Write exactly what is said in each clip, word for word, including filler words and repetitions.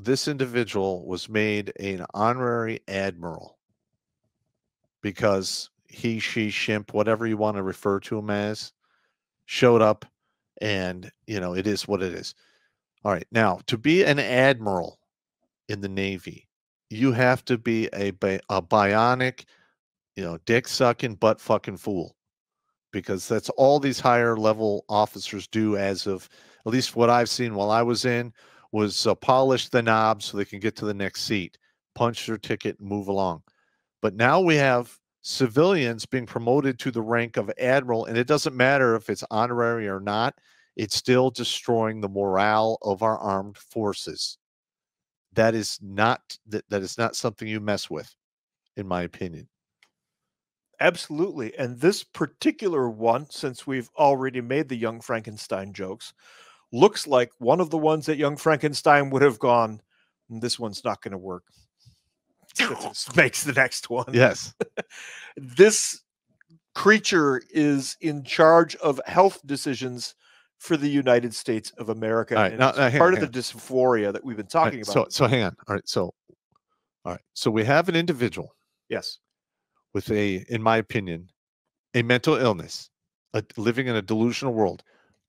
this individual was made an honorary admiral because he, she, shimp, whatever you want to refer to him as, showed up, and, you know, it is what it is. All right. Now, to be an admiral in the Navy, you have to be a, a bionic, you know, dick-sucking, butt-fucking fool, because that's all these higher-level officers do as of, at least what I've seen while I was in, was uh, polish the knob so they can get to the next seat, punch their ticket, and move along. But now we have civilians being promoted to the rank of admiral, and it doesn't matter if it's honorary or not. It's still destroying the morale of our armed forces. That is not, that, that is not something you mess with, in my opinion. Absolutely. And this particular one, since we've already made the Young Frankenstein jokes, looks like one of the ones that Young Frankenstein would have gone, this one's not going to work. Makes the next one. Yes. This creature is in charge of health decisions for the United States of America. All right, and now, it's now, part on, of the on. dysphoria that we've been talking right, about. So, so hang on. All right. So, all right. So we have an individual. Yes. With a, in my opinion, a mental illness, a, living in a delusional world,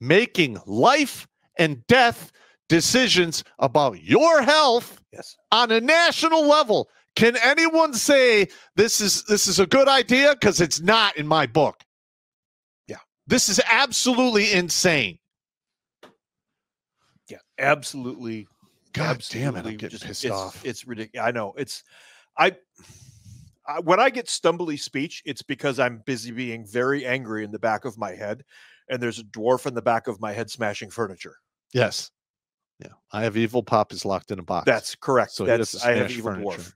making life and death decisions about your health yes. on a national level. Can anyone say this is this is a good idea? Because it's not in my book. Yeah, this is absolutely insane. Yeah, absolutely. God absolutely damn it! I'm getting just, pissed it's, off. It's ridiculous. I know. It's I. When I get stumbly speech, it's because I'm busy being very angry in the back of my head, and there's a dwarf in the back of my head smashing furniture. Yes. Yeah. I have evil pop is locked in a box. That's correct. So that's I have evil furniture. dwarf.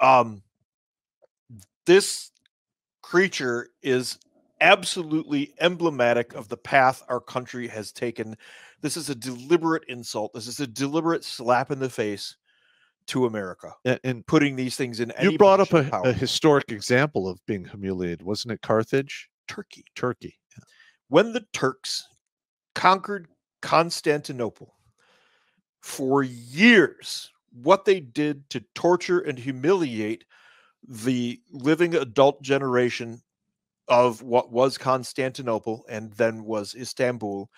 Um, this creature is absolutely emblematic of the path our country has taken. This is a deliberate insult. This is a deliberate slap in the face to America, and, and putting these things in. Any you brought up a, a historic example of being humiliated, wasn't it? Carthage, Turkey, Turkey. Yeah. When the Turks conquered Constantinople, for years, what they did to torture and humiliate the living adult generation of what was Constantinople and then was Istanbul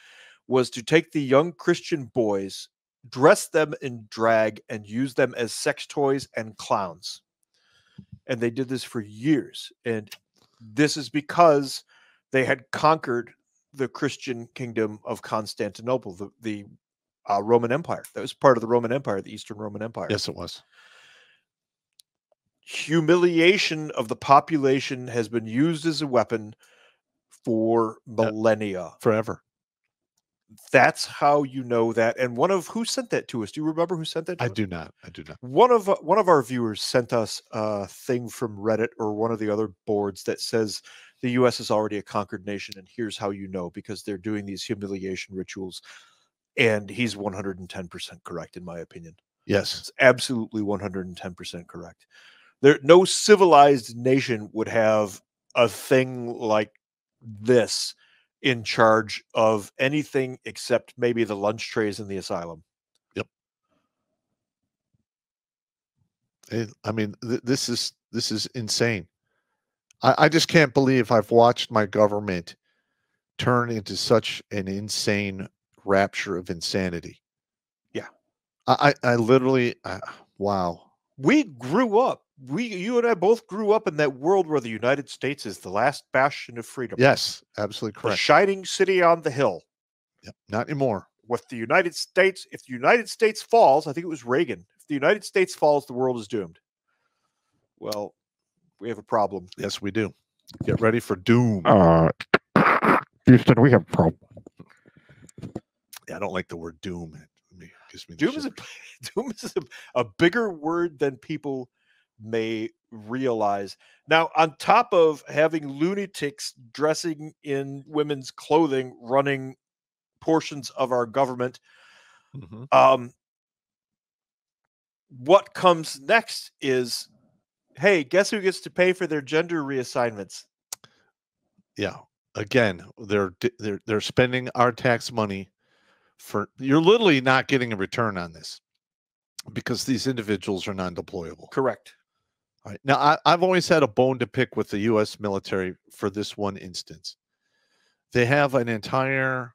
was to take the young Christian boys, dress them in drag, and use them as sex toys and clowns. And they did this for years. And this is because they had conquered the Christian kingdom of Constantinople, the, the uh, Roman Empire. That was part of the Roman Empire, the Eastern Roman Empire. Yes, it was. Humiliation of the population has been used as a weapon for millennia. Forever. That's how you know that. And one of who sent that to us? Do you remember who sent that? To I us? do not. I do not. One of one of our viewers sent us a thing from Reddit or one of the other boards that says the U S is already a conquered nation, and here's how you know, because they're doing these humiliation rituals. And he's one hundred ten percent correct, in my opinion. Yes, it's absolutely one hundred ten percent correct. There, no civilized nation would have a thing like this in charge of anything except maybe the lunch trays in the asylum. Yep. It, I mean, th this is this is insane. I, I just can't believe I've watched my government turn into such an insane rapture of insanity. Yeah. I I, I literally I, wow. We grew up. We you and I both grew up in that world where the United States is the last bastion of freedom. Yes, absolutely correct. The shining city on the hill. Yep, not anymore. With the United States, if the United States falls, I think it was Reagan. If the United States falls, the world is doomed. Well, we have a problem. Yes, we do. Get ready for doom. Uh, Houston, we have a problem. Yeah, I don't like the word doom. It gives me doom is a doom is a, a bigger word than people may realize. Now, on top of having lunatics dressing in women's clothing running portions of our government, mm-hmm. um, what comes next is, hey, guess who gets to pay for their gender reassignments? Yeah, again, they're they're they're spending our tax money for. You're literally not getting a return on this. because these individuals are non-deployable. Correct. All right. Now, I, I've always had a bone to pick with the U S military for this one instance. They have an entire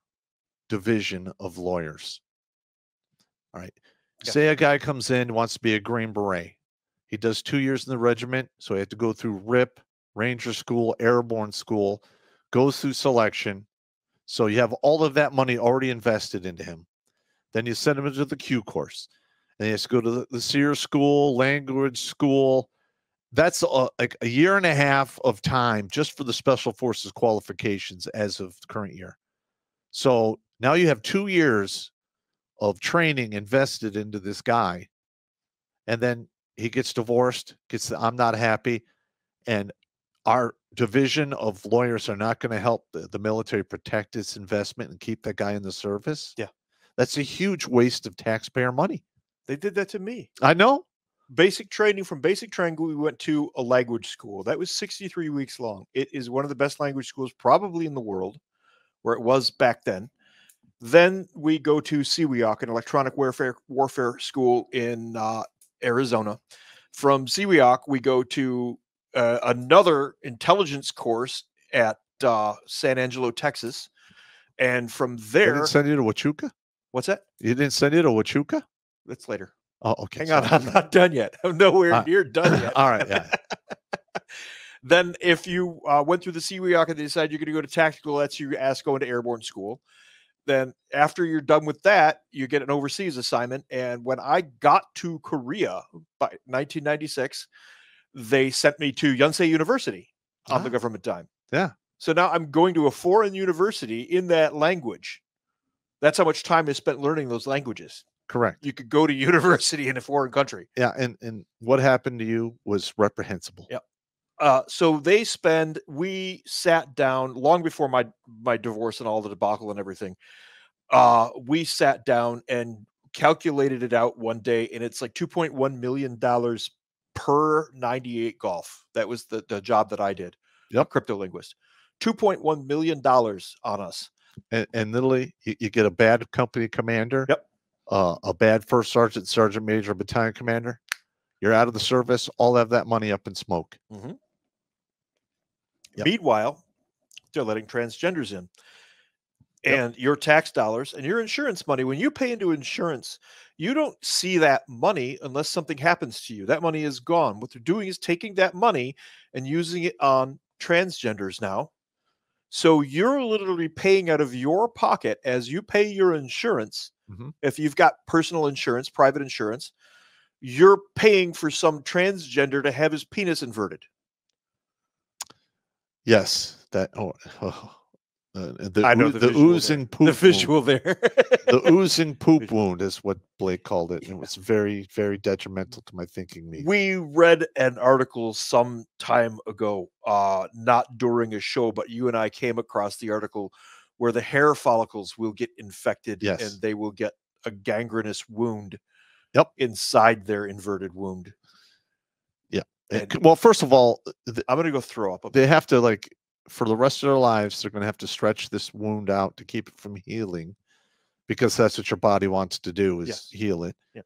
division of lawyers. All right. Yeah. Say a guy comes in, wants to be a Green Beret. He does two years in the regiment, so he had to go through R I P, Ranger School, Airborne School, goes through selection. So you have all of that money already invested into him. Then you send him into the Q course. And he has to go to the, the Sears School, Language School. That's a, like a year and a half of time just for the Special Forces qualifications as of the current year. So now you have two years of training invested into this guy. And then he gets divorced, gets the, I'm not happy. And our division of lawyers are not going to help the, the military protect its investment and keep that guy in the service. Yeah. That's a huge waste of taxpayer money. They did that to me. I know. Basic training, from basic training, we went to a language school. That was sixty-three weeks long. It is one of the best language schools probably in the world, where it was back then. Then we go to SEWIOC, an electronic warfare warfare school in uh, Arizona. From SEWIOC, we go to uh, another intelligence course at uh, San Angelo, Texas. And from there... They didn't send you to Huachuca? What's that? You didn't send you to Huachuca? That's later. Oh, okay. Hang Sorry. on. I'm not done yet. I'm nowhere uh, near done yet. All right. Yeah. Then if you uh, went through the SEWIOC and they decide you're going to go to tactical, that's you ask going to airborne school. Then after you're done with that, you get an overseas assignment. And when I got to Korea by nineteen ninety-six, they sent me to Yonsei University on ah, the government dime. Yeah. So now I'm going to a foreign university in that language. That's how much time is spent learning those languages. Correct. You could go to university in a foreign country. Yeah. And, and what happened to you was reprehensible. Yeah. Uh, so they spend, we sat down long before my, my divorce and all the debacle and everything. Uh, we sat down and calculated it out one day, and it's like two point one million dollars per ninety-eight Golf. That was the, the job that I did. Yep. Crypto linguist, two point one million dollars on us. And, and literally you, you get a bad company commander. Yep. Uh, a bad first sergeant, sergeant major, battalion commander, you're out of the service. All have that money up in smoke. Mm-hmm. Yep. Meanwhile, they're letting transgenders in, and yep. your tax dollars and your insurance money. When you pay into insurance, you don't see that money unless something happens to you. That money is gone. What they're doing is taking that money and using it on transgenders now. So you're literally paying out of your pocket as you pay your insurance. Mm-hmm. If you've got personal insurance, private insurance, you're paying for some transgender to have his penis inverted. Yes. That, oh, oh uh, the, I know the, the oozing there. poop. The visual wound. there. The oozing poop visual. wound is what Blake called it. And yeah. It was very, very detrimental to my thinking. Media. We read an article some time ago, uh, not during a show, but you and I came across the article where the hair follicles will get infected, yes. and they will get a gangrenous wound yep. inside their inverted wound. Yeah. And well, first of all, the, I'm going to go throw up. A they bit. have to, like, for the rest of their lives, they're going to have to stretch this wound out to keep it from healing, because that's what your body wants to do, is yes. heal it. Yeah.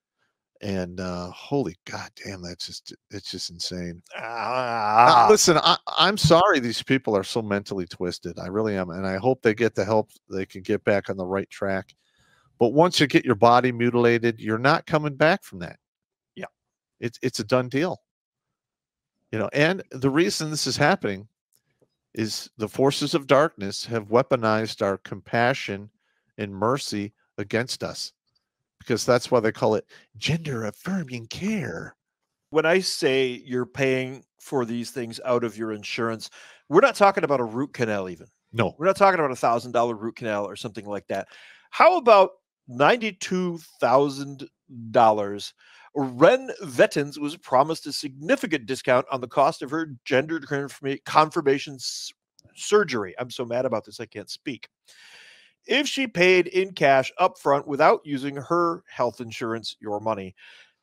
And uh, holy goddamn, that's just, it's just insane. Ah. Now, listen, I, I'm sorry these people are so mentally twisted. I really am. And I hope they get the help. They can get back on the right track. But once you get your body mutilated, you're not coming back from that. Yeah. It's, it's a done deal. You know, and the reason this is happening is the forces of darkness have weaponized our compassion and mercy against us. Because that's why they call it gender affirming care. When I say you're paying for these things out of your insurance, we're not talking about a root canal even. No. We're not talking about a thousand dollar root canal or something like that. How about ninety-two thousand dollars? Ren Vettins was promised a significant discount on the cost of her gender confirmation surgery. I'm so mad about this, I can't speak. If she paid in cash up front without using her health insurance, your money.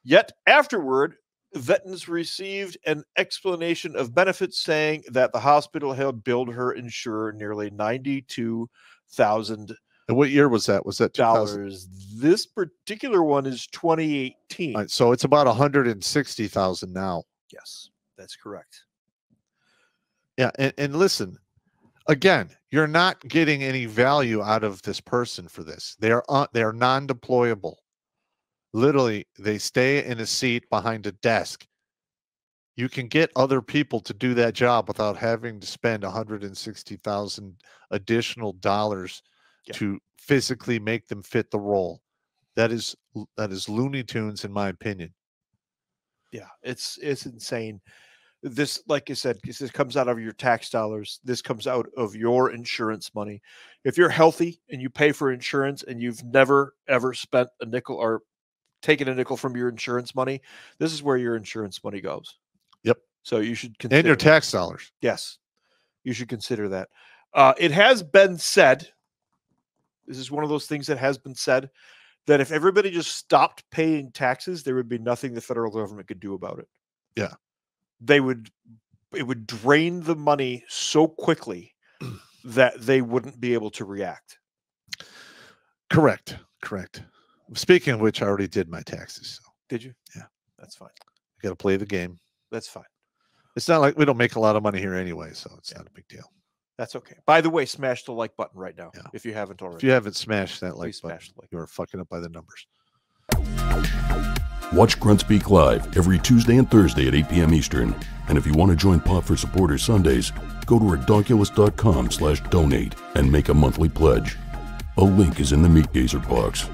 Yet afterward, Vettins received an explanation of benefits saying that the hospital had billed her insurer nearly ninety-two thousand dollars. And what year was that? Was that dollars? This particular one is twenty eighteen. All right, so it's about one hundred sixty thousand now. Yes, that's correct. Yeah, and, and listen, again, you're not getting any value out of this person for this. They are uh, they are non-deployable. Literally, they stay in a seat behind a desk. You can get other people to do that job without having to spend one hundred sixty thousand additional dollars yeah. to physically make them fit the role. That is that is Looney Tunes, in my opinion. Yeah, it's it's insane. This, like I said, this comes out of your tax dollars. This comes out of your insurance money. If you're healthy and you pay for insurance and you've never, ever spent a nickel or taken a nickel from your insurance money, this is where your insurance money goes. Yep. So you should consider. And your tax dollars. Yes. You should consider that. Uh, it has been said, this is one of those things that has been said, that if everybody just stopped paying taxes, there would be nothing the federal government could do about it. Yeah. They would, it would drain the money so quickly that they wouldn't be able to react. Correct. Correct. Speaking of which, I already did my taxes. So. Did you? Yeah. That's fine. You got to play the game. That's fine. It's not like we don't make a lot of money here anyway, so it's yeah. not a big deal. That's okay. By the way, smash the like button right now yeah. if you haven't already. If you haven't smashed that like button, smash the like. You're fucking up by the numbers. Watch Grunt Speak Live every Tuesday and Thursday at eight P M Eastern. And if you want to join Pop for Supporters Sundays, go to redonkulous dot com slash donate and make a monthly pledge. A link is in the Meat Gazer box.